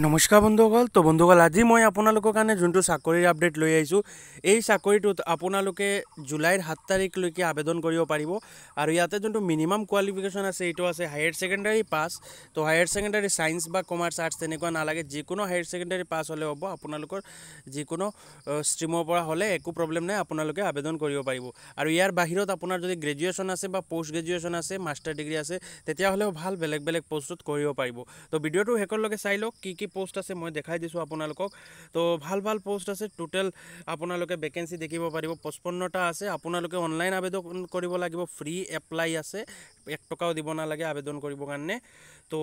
नमस्कार बंधुगल। तो बंधुगल আজি मैं आपलोर कारण जो चाकर आपडेट लै आई चाकरीट आपलोके जुलाइर 7 तारिखलैक आवेदन पारिब और इते जो मिनिमाम क्वालिफिकेशन आसे यो आसे हायर सेकेंडरी पास। तो higher secondary science commerce arts तेनेकुवा नालागे जिकोनो हायर सेकेंडरी पास हले हबो। आपलोकर जिकोनो स्ट्रीमर पर हले एको प्रब्लेम नाइ, आपलोके आवेदन पारिब। और यार बाहिरत आपनार जदि ग्रेजुएशन आसे बा पोस्ट ग्रेजुएशन आसे मास्टर डिग्री आसे तेतिया हले भाल बेलेग बेलेग पोस्टत करिब पारिब। तो भिडिओटो हेकरलगे चाइ लक कि पोस्ट आसे मैं देखा दी आपलोक। तो भाल पोस्ट आसे टोटल आपलोके वेकेंसी देख पारिब। 55टा आसे। आपलोके अनलाइन आवेदन करिब लागिब, फ्री एप्लाई आसे, 1 टकाओ दिब नालागे आवेदन करिब कारणे। तो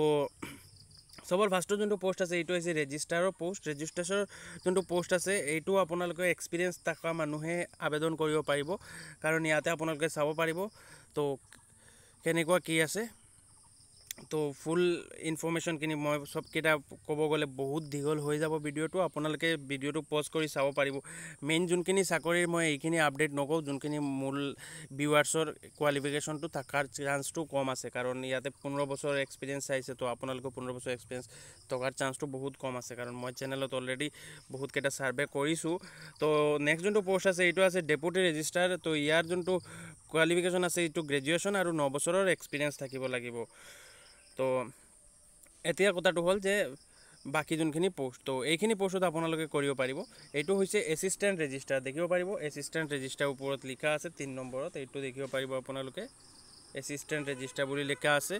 सबल फार्ष्ट जो पोस्ट आसे यू है रेजिस्ट्रार पोस्ट। रेजिस्ट्रेशन जो पोस्ट आसे यू आपलोक एक्सपिरियेन्स थका मानुहे आवेदन करिब पारिब, कारण इते आपलोके चाब पारिब। तो केनेकुवा कि आसे तो फुल इनफर्मेशन कि मैं सबकटा कब गले बहुत दीघल हो जा भिडिओ। आपलोके भिडिओ पज कर चाब पारिब। मेन जोखिनि चाकरीर मैं ये आपडेट नकौ, जोखिनि मूल भिवार्सर क्वालिफिकेशन तो थार चान्स तो कम आसे, कारण इते 15 बছৰ एक्सपिरियेन्स चाहिए। तो आपलोक 15 বছৰ एक्सपिरियेन्स थकार चान्स तो बहुत कम आसे, कारण मैं चेनेलत अलरेडी बहुत कटा सार्वे करूँ। तो नेक्स्ट जो पोस्ट आसे यू आसे डेपुटी रेजिस्ट्रार। तो यार जो क्वालिफिकेशन आसे यू ग्रेजुएशन और 9 বছৰৰ एक्सपिरियेन्स थकिब लागिब। तो एतिया कथाटो हल जे बाकी जोखिनि पोस्ट, तो ये पोस्टत आपलोके करिब पारिब। एटो होइसे एसिस्टेंट रेजिस्ट्रार देखिब पारिब। एसिस्टेंट रेजिस्ट्रार ऊपर लिखा आसे 3 নম্বৰত यू देखिब पारिब। आपलोके एसिस्टेंट रेजिस्ट्रार बुली लिखा आसे।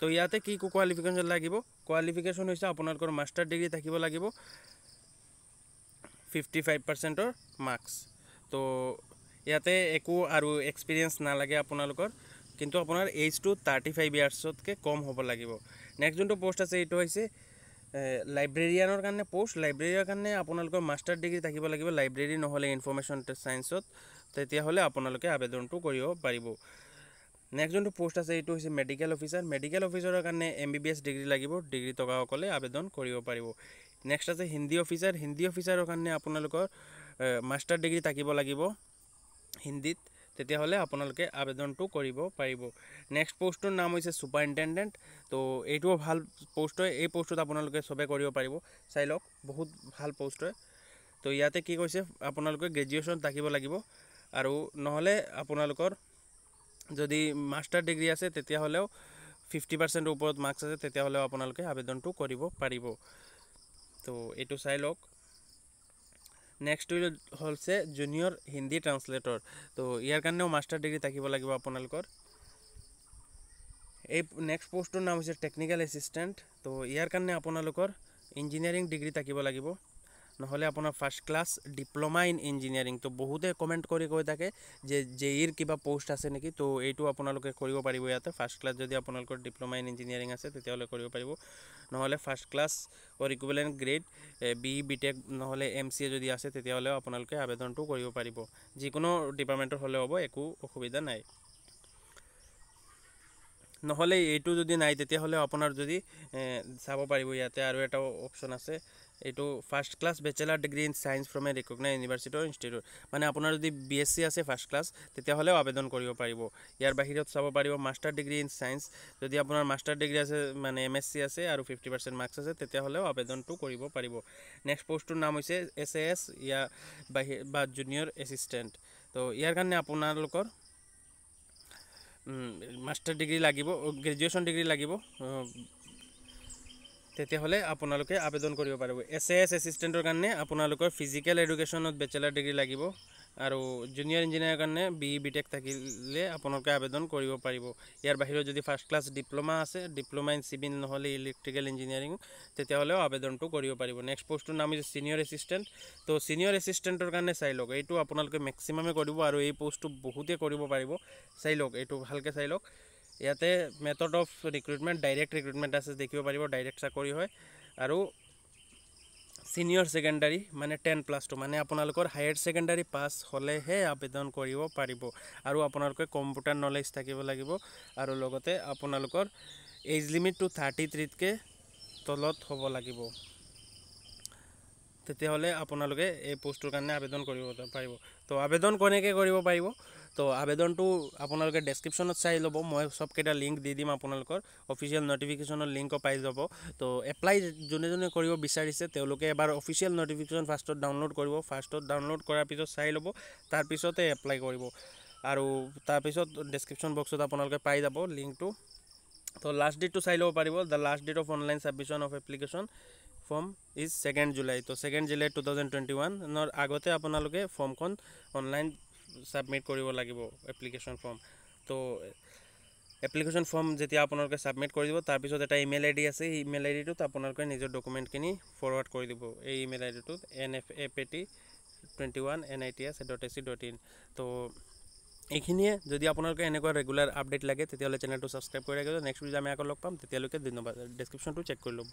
तो इते कि क्वालिफिकेशन लागिब, क्वालिफिकेशन होइसे आपलोकर मास्टर डिग्री थाकिब लागिब 55% मार्क्स। तो इते एको आरो एक्सपिरियेन्स नालागे आपलोकर, किन्तु अपनार एज तो 35 ইয়ার্সত के कम होब लागिब। नेक्स्ट जो पोस्ट आसे एटो होइसे लाइब्रेरियानर कारणे पोस्ट। लाइब्रेरियार कारणे आपनालोकर मास्टर डिग्री थाकिब लागिब, लाइब्रेरी नहले इनफर्मेशन साइंसत, तेतिया हले आपनालोके आवेदनटो करिब पारिब। नेक्स्ट जो पोस्ट आसे एटो होइसे मेडिकल अफिसार। मेडिकल अफिसारर कारणे MBBS डिग्री लागिब, डिग्री थकाসকলে आवेदन करिब पारिब। नेक्स्ट आसे हिंदी अफिसार। हिंदी अफिसारर कारणे आपनालोकर मास्टर डिग्री थाकिब लागिब हिंदीत, तेतिया हले आपनालोके आवेदनटो करिब पारिब। नेक्स्ट पोस्टर नाम होइसे सुपरिन्टेन्डेन्ट। तो एटो भाल पोस्ट है, ये पोस्टत आपनालोके सबे करिब पारिब। चाइ लक बहुत भाल पोस्ट है। तो इते कि कैसे आपनालोके ग्रेजुएशन थाकिब लागिब आरो नहले आपनालोकर जदि मास्टर डिग्री आसे तेतिया हलेओ 50% ऊपर मार्क्स आसे, तेतिया हलेओ आपनालोके आवेदनटो करिब पारिब। तो एटो चाइ लक। नेक्स्ट हल से जूनियर हिंदी ट्रांसलेटर। तो यार कारण मास्टर डिग्री थाकिब लागिब आपनालोकर। नेक्स्ट पोस्टर नाम होइसे टेक्निकल एसिस्टेंट। तो यार कारण आपनालोकर इंजिनियरिंग डिग्री थाकिब लागिब, नहले आपनार first class diploma in engineering. तो बहुते कमेंट करी কৈ থাকে जे JEE किबा पोस्ट आसे नेকি। तो एटो आपनालोके करिब पारिब। इते फार्स्ट क्लास जदि आपनालोकर डिप्लोमा इन इंजिनियरिंग आसे तेतिया हले करिब पारिब, नहले first class or equivalent grade BE BTech नहले MCA जदि आसे तेतिया हले आपनालोके आवेदनटो करिब पारिब। जिकोनो डिपार्टमेन्टर हले हबो, एको असुविधा नाइ। नहले एटो जदि नाइ तेतिया हले आपनार जदि चाब पारिब। इते आरो एटा अपशन आसे एटो first class bachelor degree in science from a recognise university or institute. माने आपनार जदि BSc आसे फार्स्ट क्लास तेतिया हले आवेदन करिब पारिब। यार बाहिरत चाब पारिब मास्टर डिग्री इन साइंस। जदि आपनार मास्टर डिग्री आसे माने MSc आसे और 50% मार्क्स आसे तेतिया हले आवेदनटो करिब पारिब। नेक्स्ट पोस्टर नाम होइसे SAS या बा जूनियर एसिस्टेंट। तो यार कारणे आपनालोकर मास्टर डिग्री लागिब, ग्रेजुएशन डिग्री लागिब, तेतिया हले आपनालोके आवेदन करिब पारिब। SAS एसिस्टेंटर कारणे आपनालोकर फिजिकल एडुकेशनत बेचेलर डिग्री लागिब और जूनियर इंजिनियर कारणे BE BTech थाकिले आपनालोके आवेदन करिब पारिब। यार बाहिर जदि फार्स्ट क्लास डिप्लोमा आसे, डिप्लोमा इन सिविल नहले इलेक्ट्रिकल इंजिनियरिंग, तेतिया हले आवेदनटो करिब पारिब। नेक्स्ट पोस्टर नाम होइसे सिनियर एसिस्टेंट। तो सिनियर एसिस्टेंटर कारणे चाइ लक, एटो आपनालोके मैक्सिमामे करिब और ए पोस्टो बहुते करिब पारिब। चाइ लक, एटो भालके चाइ लक। इते method of recruitment direct recruitment आसे देखिब पारिब, डायरेक्ट चाकरी हय। और सिनियर सेकेंडरी माने 10+ तो माने आपनालोकर हायर सेकेंडरी पास हलेहे आवेदन करिब पारिब। और आपनालोके कम्पिउटार नलेज थाकिब लागिब और लगते आपनालोकर एज लिमिट तो 33 तलत होब लागिब, तेतिया हले आपनालोके ए पोस्टर कारणे आवेदन करिब पारिब। तो आवेदन कोनेके करिब पारिब तो आवेदन तो आपलोक डेस्क्रिप्शन चाई लब मैं सबकटा लिंक दी दीम आपलोर अफिशियल नटिफिकेशन लिंक पाई जाब। तो एप्लाई जोने जोने कर विचारिसे अफिशियल नटिफिकेशन फार्ष्ट डाउनलोड कर फार्ष्ट डाउनलोड करार पिछत चाई लब तार पिछते एप्लाई कर और तार पिछत डेस्क्रिप्शन बक्सत आपलोक पाई जाब लिंक तो। तो लास्ट डेट तो चाई लो पारिबो the last date of online submission of application form is 2 July. तो 2 जुलाई 2021 आगते आपलोके फॉर्म ऑनलाइन सबमिट करिबो लागिबो एप्लिकेशन फॉर्म। तो एप्लिकेशन फॉर्म जेतिया आपलोके सबमिट कर दिबो तार पिছত एटा इमेल आईडी आछे इमेल आईडी तो आपलोके निजर डॉक्यूमेंट खिनि फॉरवर्ड कर दिबो ए इमेल आईडी तो nfapt21@nits.ac.in। तो এইখিনিয়ে যদি আপোনালোকে এনেকুৱা ৰেগুলাৰ আপডেট লাগে তেতিয়াহ'লে চেনেলটো সাবস্ক্রাইব কৰি ৰাখিব। নেক্সট ভিডিঅ' আমি আকৌ লগ পাম, তেতিয়ালৈকে ধন্যবাদ। ডেছক্ৰিপশ্যনটো চেক কৰি ল'ব।